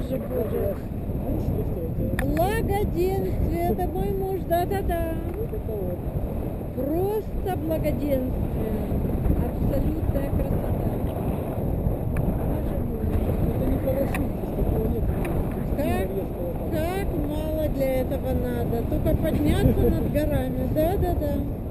Боже, боже. Благоденствие, это мой муж, да-да-да. Просто благоденствие. Абсолютная красота. Как мало для этого надо. Только подняться над горами, да-да-да.